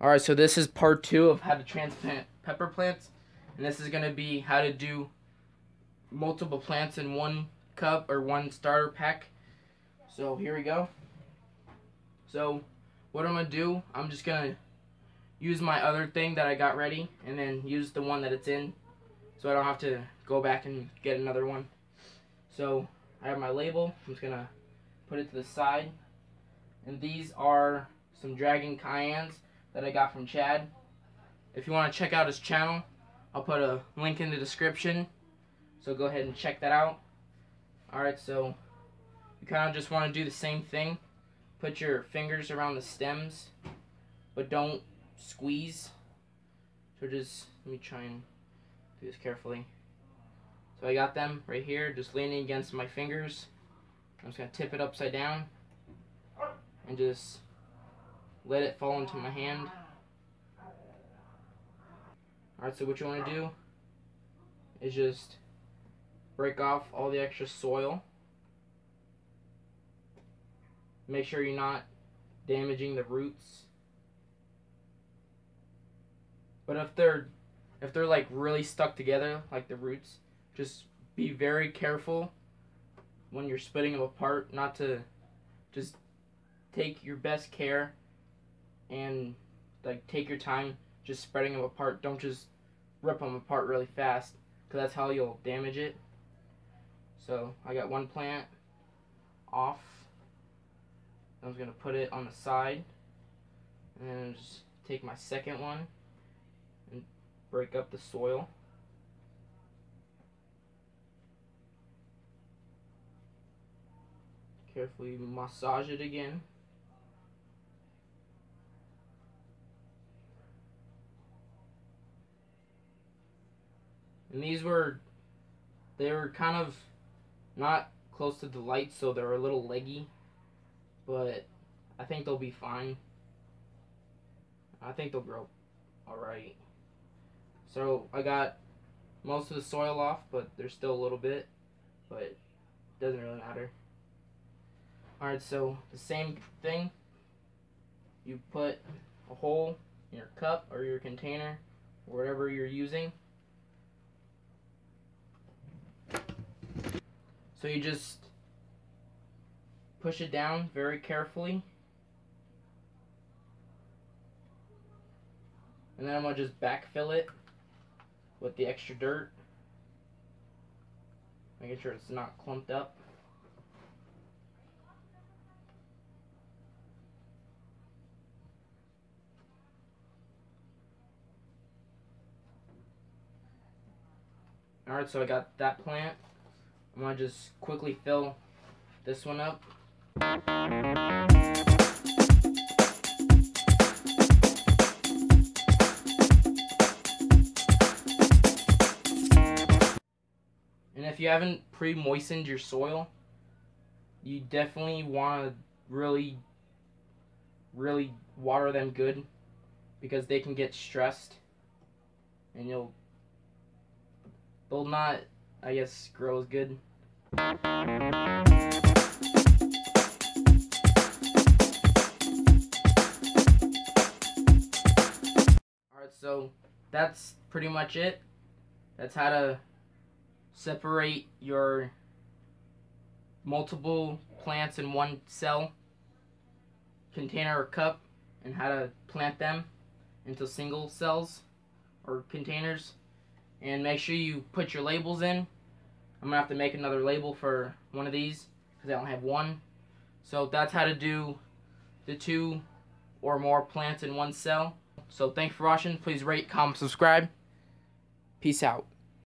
Alright, so this is part 2 of how to transplant pepper plants. And this is going to be how to do multiple plants in one cup or one starter pack. So here we go. So what I'm going to do, I'm just going to use my other thing that I got ready and then use the one that it's in, so I don't have to go back and get another one. So I have my label. I'm just going to put it to the side. And these are some dragon cayennes that I got from Chad. If you want to check out his channel, I'll put a link in the description, so go ahead and check that out. Alright, so you kind of just want to do the same thing. Put your fingers around the stems, but don't squeeze. So just, let me try and do this carefully. So I got them right here, just leaning against my fingers. I'm just going to tip it upside down and just let it fall into my hand. Alright, so what you want to do is just break off all the extra soil. Make sure you're not damaging the roots. But if they're like really stuck together, like the roots, just be very careful when you're splitting them apart, not to just take your best care and like take your time just spreading them apart. Don't just rip them apart really fast, because that's how you'll damage it. So I got one plant off. I'm going to put it on the side and then just take my second one and break up the soil. Carefully massage it again. And these were, they were kind of not close to the light, so they were a little leggy, but I think they'll be fine. I think they'll grow alright. So I got most of the soil off, but there's still a little bit, but it doesn't really matter. Alright, so the same thing. You put a hole in your cup or your container or whatever you're using. So you just push it down very carefully. And then I'm going to just backfill it with the extra dirt, making sure it's not clumped up. Alright, so I got that plant. I'm going to just quickly fill this one up. And if you haven't pre-moistened your soil, you definitely want to really water them good, because they can get stressed and they'll not, I guess, grow as good. Alright, so that's pretty much it. That's how to separate your multiple plants in one cell, container or cup, and how to plant them into single cells or containers. And make sure you put your labels in. I'm going to have to make another label for one of these, because I only have one. So that's how to do the 2 or more plants in one cell. So thanks for watching. Please rate, comment, subscribe. Peace out.